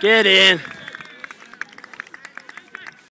Get in.